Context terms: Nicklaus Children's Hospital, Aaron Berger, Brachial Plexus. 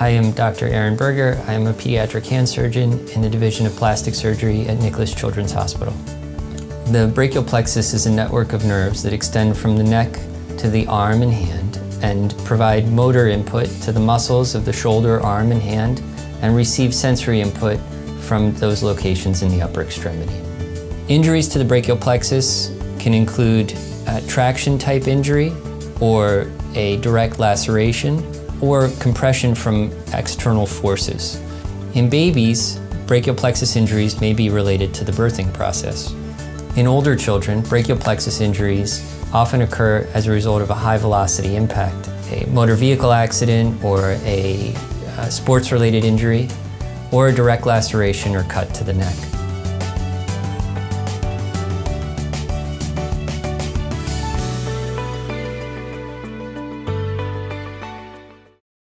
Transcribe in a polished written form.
I am Dr. Aaron Berger. I am a pediatric hand surgeon in the Division of Plastic Surgery at Nicklaus Children's Hospital. The brachial plexus is a network of nerves that extend from the neck to the arm and hand and provide motor input to the muscles of the shoulder, arm, and hand, and receive sensory input from those locations in the upper extremity. Injuries to the brachial plexus can include a traction-type injury or a direct laceration or compression from external forces. In babies, brachial plexus injuries may be related to the birthing process. In older children, brachial plexus injuries often occur as a result of a high-velocity impact, a motor vehicle accident or a sports-related injury, or a direct laceration or cut to the neck.